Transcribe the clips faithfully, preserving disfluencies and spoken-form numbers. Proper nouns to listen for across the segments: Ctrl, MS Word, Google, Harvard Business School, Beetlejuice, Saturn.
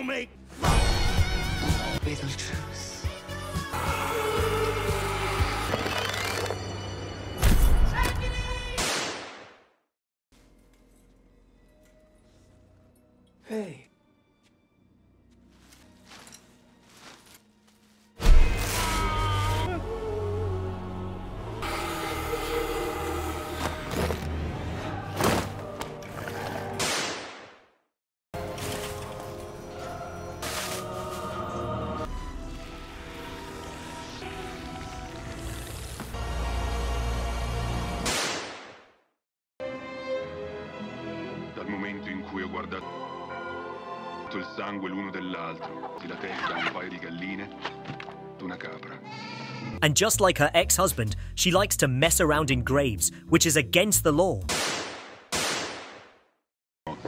gonna make love. Beetlejuice. Hey. Dal momento in cui ho guardato il sangue l'uno dell'altro, la testa di un paio di galline, una capra. And just like her ex-husband, she likes to mess around in graves, which is against the law. Era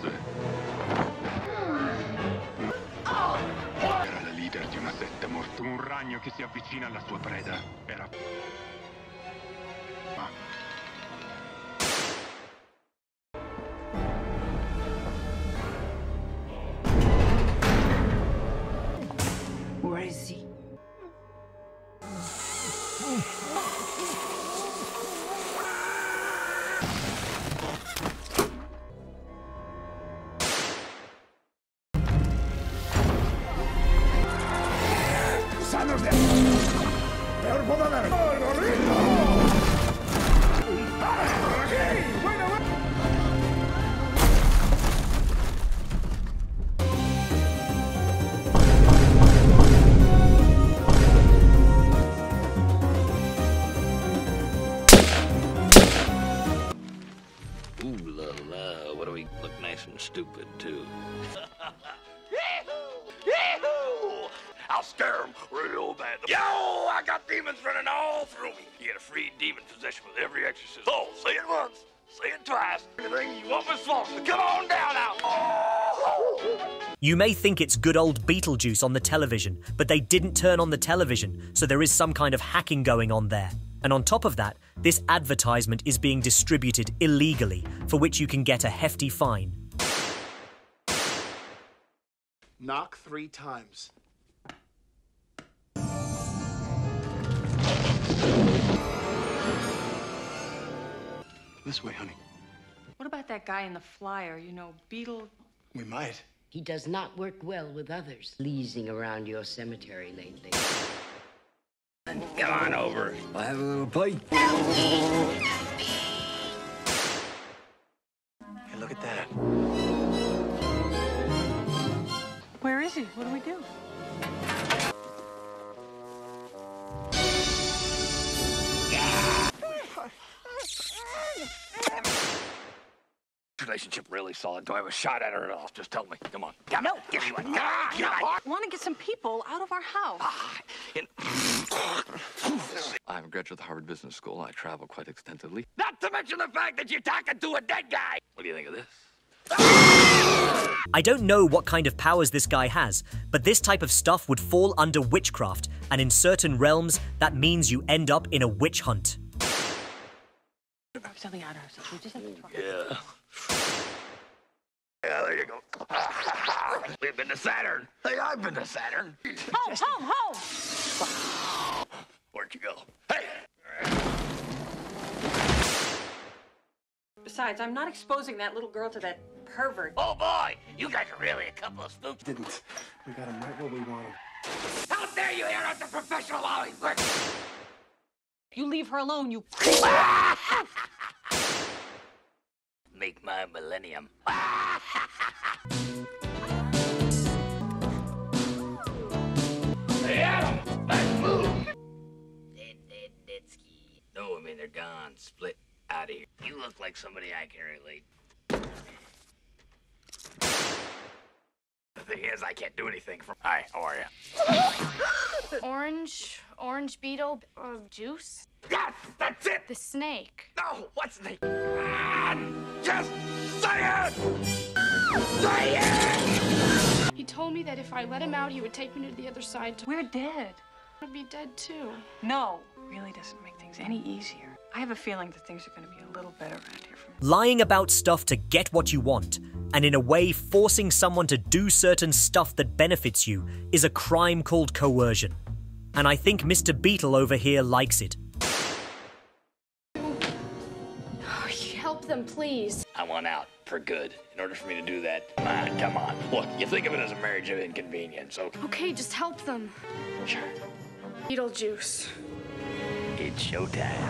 la leader di una setta morta, un ragno che si avvicina alla sua preda. Era... Ah. Where is he? Son of them! Ooh la la, what do we look nice and stupid too? Yee-hoo! Yee-hoo! I'll scare him real bad. Yo, I got demons running all through me. You get a free demon possession with every exorcism. Oh, say it once, say it twice. Everything you want is false. Come on down now. Oh! You may think it's good old Beetlejuice on the television, but they didn't turn on the television, so there is some kind of hacking going on there. And on top of that, this advertisement is being distributed illegally, for which you can get a hefty fine. Knock three times. This way, honey. What about that guy in the flyer, you know, Beetle? We might. He does not work well with others, leasing around your cemetery lately. Come on over. I'll have a little bite. Hey, look at that. Where is he? What do we do? Relationship really solid. Do I have a shot at her at all? Just tell me. Come on. Come no. Give me one. I want to get some people out of our house. Ah, in... I'm a graduate of the Harvard Business School. I travel quite extensively. Not to mention the fact that you're talking to a dead guy. What do you think of this? I don't know what kind of powers this guy has, but this type of stuff would fall under witchcraft, and in certain realms, that means you end up in a witch hunt. Something out of ourselves. We just have to try. Yeah. Yeah, there you go. We've been to Saturn. Hey, I've been to Saturn. Ho, ho, ho! Where'd you go? Hey! Besides, I'm not exposing that little girl to that pervert. Oh, boy! You guys are really a couple of spooks. Didn't. We got him right where we want him. How dare you air out the professional lolly work! You leave her alone, you... Make my millennium. Hey, Adam! Back move! Dead, dead, dead ski. No, I mean, they're gone. Split out of here. You look like somebody I can relate. The thing is, I can't do anything from... Hi, how are you? Orange... Orange beetle... Uh, juice? Yes! That's it! The snake. No! What snake? Ah, just say it! Say it! He told me that if I let him out, he would take me to the other side to... We're dead. I'd be dead, too. No. Really doesn't make things any easier. I have a feeling that things are going to be a little better around here. From... Lying about stuff to get what you want. And in a way, forcing someone to do certain stuff that benefits you is a crime called coercion. And I think Mister Beetle over here likes it. Help them, please. I want out for good. In order for me to do that, ah, come on. Look, you think of it as a marriage of inconvenience, okay? Okay, just help them. Sure. Beetlejuice. It's showtime.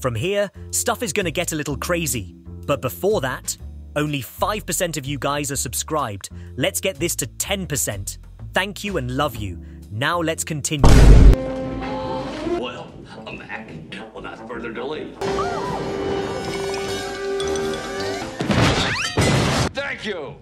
From here, stuff is going to get a little crazy. But before that, only five percent of you guys are subscribed. Let's get this to ten percent. Thank you and love you. Now let's continue. Well, I'm back. Well, not further delay. Thank you!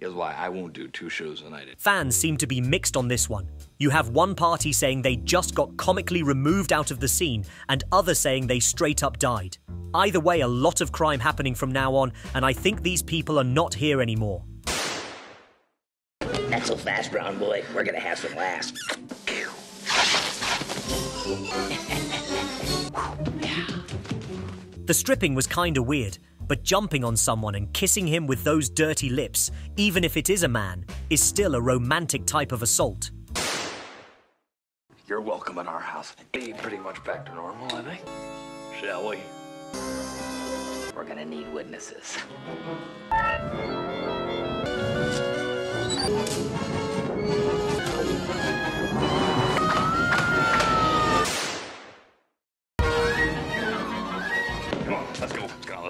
Here's why I won't do two shows a night. Fans seem to be mixed on this one. You have one party saying they just got comically removed out of the scene, and others saying they straight up died. Either way, a lot of crime happening from now on, and I think these people are not here anymore. Not so fast, brown boy. We're gonna have some laughs. The stripping was kinda weird, but jumping on someone and kissing him with those dirty lips, even if it is a man, is still a romantic type of assault. You're welcome in our house. Be pretty much back to normal, I think. Shall we? We're gonna need witnesses.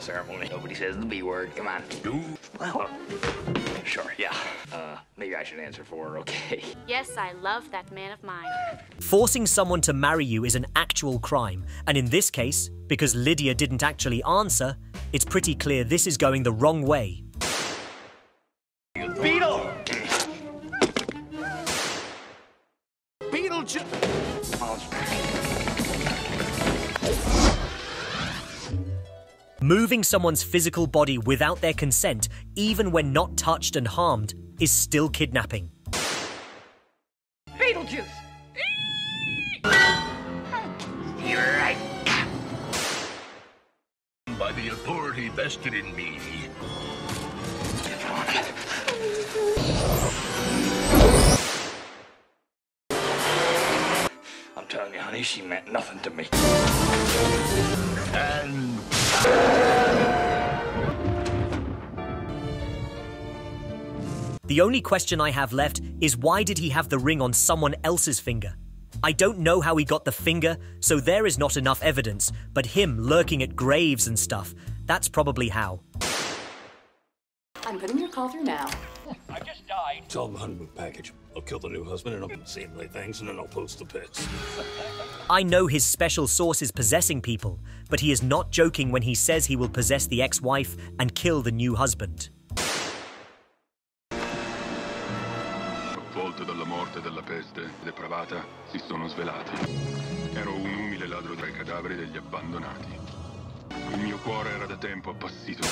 Ceremony. Nobody says the B word. Come on. Ooh. Well, sure, yeah. Uh, maybe I should answer for her, okay? Yes, I love that man of mine. Forcing someone to marry you is an actual crime, and in this case, because Lydia didn't actually answer, it's pretty clear this is going the wrong way. Beetle! Beetlejuice! Oh, moving someone's physical body without their consent, even when not touched and harmed, is still kidnapping. Beetlejuice! You're right. By the authority vested in me. I'm telling you, honey, she meant nothing to me. And... The only question I have left is why did he have the ring on someone else's finger? I don't know how he got the finger, so there is not enough evidence, but him lurking at graves and stuff, that's probably how. I'm putting your call through now. I just died. It's all the honeymoon package. I'll kill the new husband and I'll put the things and then I'll post the pics. I know his special sauce is possessing people, but he is not joking when he says he will possess the ex-wife and kill the new husband. Dalla morte della peste depravata si sono svelati. Ero un umile ladro tra I cadaveri degli abbandonati. Il mio cuore era da tempo appassito.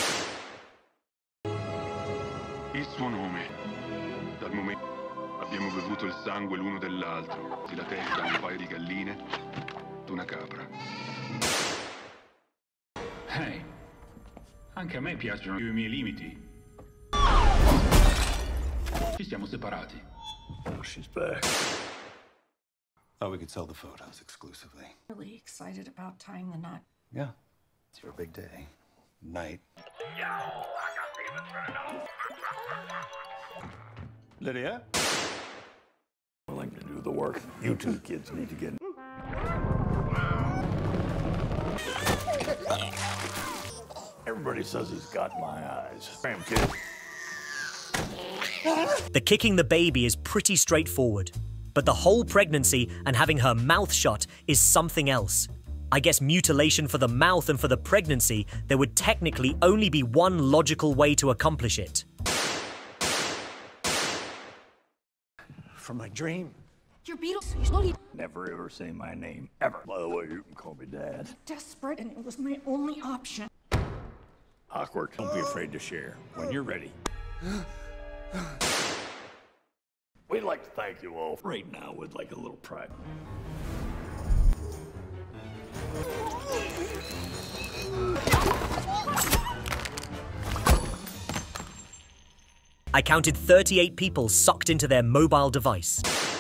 Il suo nome. Dal momento abbiamo bevuto il sangue l'uno dell'altro, la testa un paio di galline, una capra. Hey, anche a me piacciono I miei limiti. Ci siamo separati. Oh, she's back. Oh, we could sell the photos exclusively. Really excited about tying the knot. Yeah, it's your big day. Night. Yo, I got Lydia? I'm willing to do the work. You two kids need to get... Everybody says he's got my eyes. Damn kid. The kicking the baby is pretty straightforward, but the whole pregnancy and having her mouth shut is something else. I guess mutilation for the mouth and for the pregnancy, there would technically only be one logical way to accomplish it. From my dream. Your Beetlejuice. Never ever say my name, ever. By the way, you can call me Dad. Desperate, and it was my only option. Awkward. Don't be afraid to share when you're ready. We'd like to thank you all. Right now, we'd like a little pride. I counted thirty-eight people sucked into their mobile device.